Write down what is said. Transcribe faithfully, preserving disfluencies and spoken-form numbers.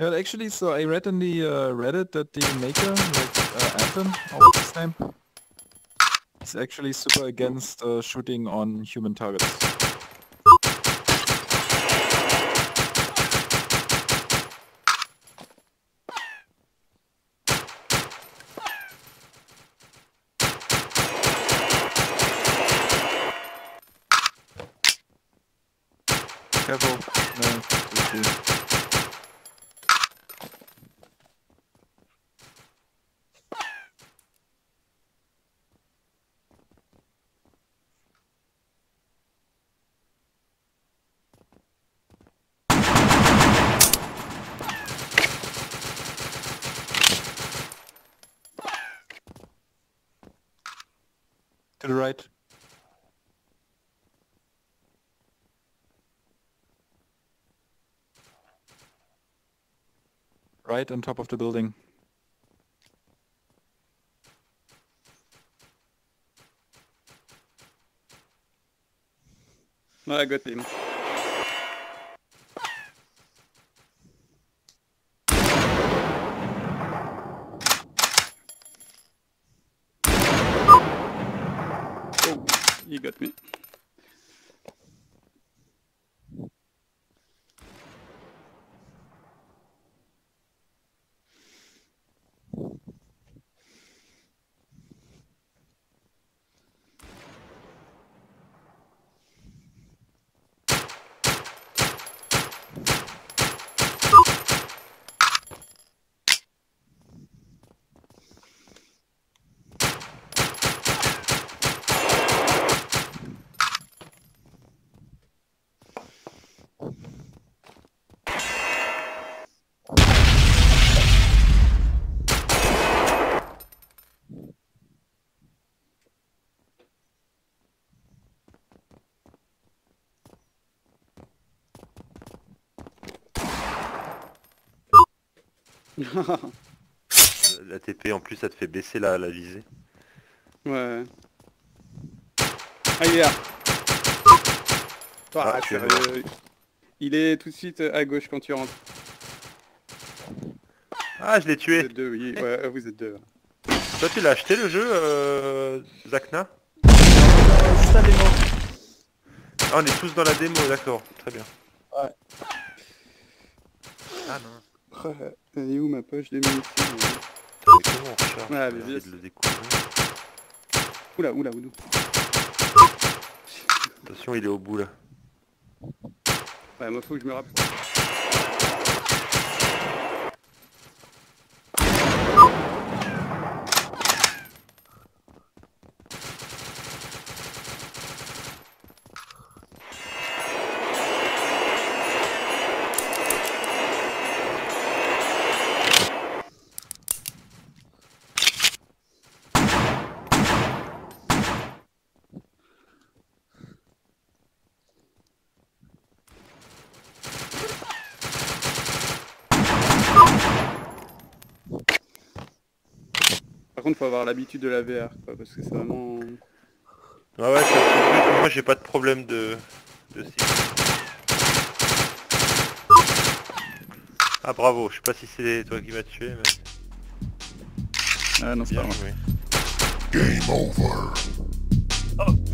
Well, actually, so I read in the uh, Reddit that the maker, like, uh, Anton, or what's his name, is actually super against uh, shooting on human targets. Careful. No, it's okay. To the right. Right on top of the building. No, good team. You got me. La T P en plus ça te fait baisser la, la visée. Ouais. Ah il est là. Ah, ah, tu euh, il est tout de suite à gauche quand tu rentres. Ah je l'ai tué. Vous êtes deux, oui. Ouais, vous êtes deux. Toi tu l'as acheté le jeu euh, Zakna? Juste la démo. Ah on est tous dans la démo, d'accord, très bien. Ouais. Ah non. Elle est où ma poche des munitions? Comment on charge? Ah mais vite de le découvrir. Oula oula oula. Attention il est au bout là. Ouais moi faut que je me rappelle. Par contre faut avoir l'habitude de la V R quoi, parce que c'est vraiment... Ah ouais, c'est... moi j'ai pas de problème de... de cible. Ah bravo, je sais pas si c'est toi qui m'as tué mais... Ah non c'est pas moi. Game over. Oh.